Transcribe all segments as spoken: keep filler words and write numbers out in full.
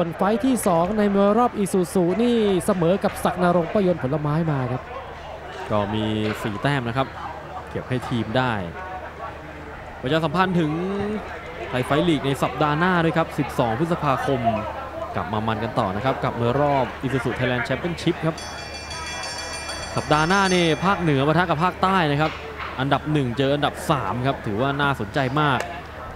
ส่วนไฟที่สองในมวยรอบอีซูซูนี่เสมอกับศักดิ์นรงค์ประยนต์ผลไม้มาครับก็มีสี่แต้มนะครับเก็บให้ทีมได้ประชาสัมพันธ์ถึงไทยไฟท์ลีกในสัปดาห์หน้าด้วยครับสิบสองพฤษภาคมกลับมามันกันต่อนะครับกับมวยรอบอีซูซูไทยแลนด์แชมเปี้ยนชิพครับสัปดาห์หน้านี่ภาคเหนือปะทะกับภาคใต้นะครับอันดับหนึ่งเจออันดับสามครับถือว่าน่าสนใจมาก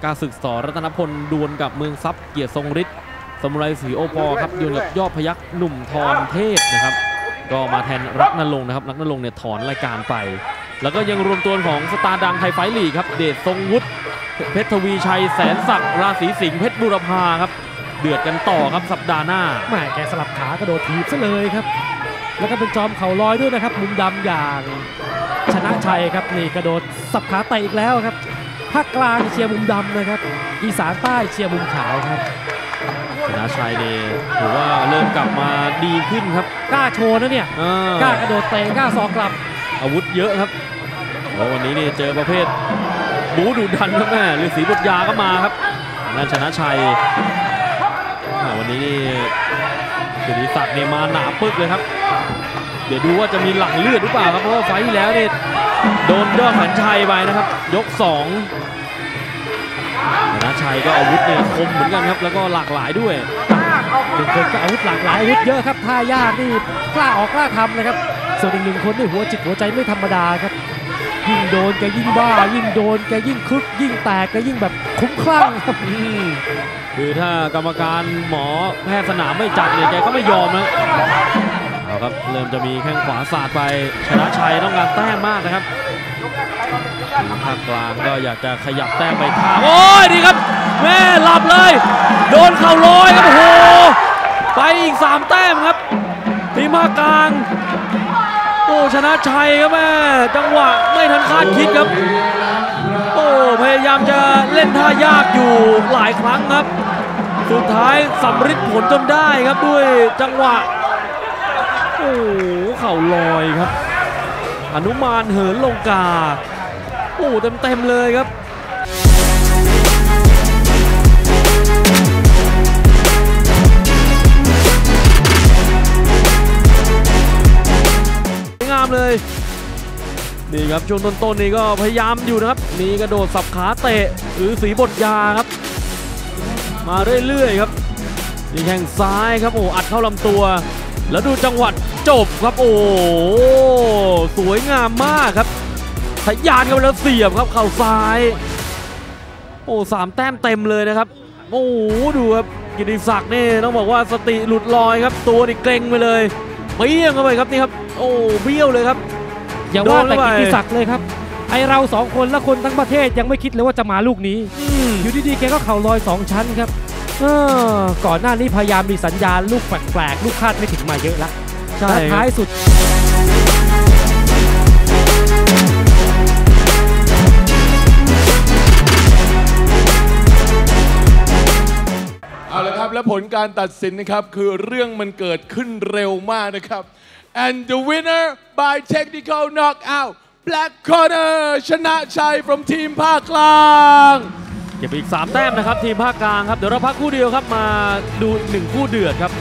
กาศึกสอรัตนพลดวลกับเมืองซับเกียรติทรงฤทธิ์สมุไรศรีโอปอครับดวลกับยอดพยัคฆ์หนุ่มทรเทพนะครับก็มาแทนรักนรงค์นะครับรักนรงค์เนี่ยถอนรายการไปแล้วก็ยังรวมตัวของสตาร์ดังไทยไฟท์ลีกครับเดชทรงวุฒิเพชรทวีชัยแสนศักดิ์ราศีสิงห์เพชรบุรพาครับเดือดกันต่อครับสัปดาห์หน้าแม่แกสลับขากระโดดถีบซะเลยครับแล้วก็เป็นจอมเข่าลอยด้วยนะครับมุมดำอย่างชนะชัยครับนี่กระโดดสับขาเตะอีกแล้วครับภาคกลางเชียร์มุมดำนะครับอีสานใต้เชียร์มุมขาวครับชนะชัยเนี่ยถือว่าเริ่มกลับมาดีขึ้นครับกล้าโชว์นะเนี่ยกล้ากระโดดเตะกล้าศอกกลับอาวุธเยอะครับแล้ววันนี้เนี่ยเจอประเภทบูดุดันครับแม่ฤาษีบุตรยาก็มาครับนั่นชนะชัยวันนี้นี่ศิริศักดิ์เนี่ยมาหนาปึ๊กเลยครับเดี๋ยวดูว่าจะมีหลังเลือดหรือเปล่าครับเพราะว่าไฟที่แล้วเนี่ยโดนยอดแสนชัยไปนะครับยกสองชนะชัยก็อาวุธเนี่ยคมเหมือนกันครับแล้วก็หลากหลายด้วยเป็นคนก็อาวุธหลากหลายอาวุธเยอะครับท่ายากนี่กล้าออกกล้าทำนะครับส่วนอีกหนึ่งคนนี่หัวจิตหัวใจไม่ธรรมดาครับยิ่งโดนแกยิ่งบ้ายิ่งโดนแกยิ่งคึกยิ่งแตกแกยิ่งแบบคุ้มคลั่งครับคือถ้ากรรมการหมอแพทย์สนามไม่จัดเนี่ยแกก็ไม่ยอมนะเอาครับเริ่มจะมีแข้งขวาสาดไปชนะชัยต้องการแต้มมากนะครับภาคกลางก็อยากจะขยับแต้มไปทางโอ้ยดีครับแม่หลับเลยโดนเข่าลอยครับโอ้โหไปอีกสามแต้มครับทีมภาคกลางโอ้ชนะชัยครับแม่จังหวะไม่ทันคาดคิดครับโอ้พยายามจะเล่นท่ายากอยู่หลายครั้งครับสุดท้ายสำเร็จผลจนได้ครับด้วยจังหวะโอ้เข่าลอยครับอนุมานเหินลงกาโอ้เต็มเต็มเลยครับงามเลยนี่ครับช่วงต้นๆนี้ก็พยายามอยู่นะครับมีกระโดดสับขาเตะหรือสีบทยาครับมาเรื่อยๆครับมีแข้งซ้ายครับโอ้อัดเข้าลำตัวแล้วดูจังหวะจบครับโอ้สวยงามมากครับทะยานเข้าไปแล้วเสียบครับเข่าซ้ายโอ้สามแต้มเต็มเลยนะครับโอ้ดูครับกิติศักดิ์นี่ต้องบอกว่าสติหลุดลอยครับตัวนี่เกร็งไปเลยเบี้ยงเข้าไปครับนี่ครับโอ้เบี้ยวเลยครับอย่าว่าแต่กิติศักดิ์เลยครับไอเราสองคนและคนทั้งประเทศยังไม่คิดเลยว่าจะมาลูกนี้อยู่ดีๆแกก็เข่าลอยสองชั้นครับก่อนหน้านี้พยายามมีสัญญาณลูกแปลกๆลูกคาดไม่ถึงมาเยอะแล้วท้ายสุดเอาละครับและผลการตัดสินนะครับคือเรื่องมันเกิดขึ้นเร็วมากนะครับ and the winner by technical knockout black corner ชนะชัย from ทีมภาคกลางเก็บอีกสามแต้มนะครับทีมภาคกลางครับเดี๋ยวเราพักคู่เดียวครับมาดูหนึ่งคู่เดือดครับ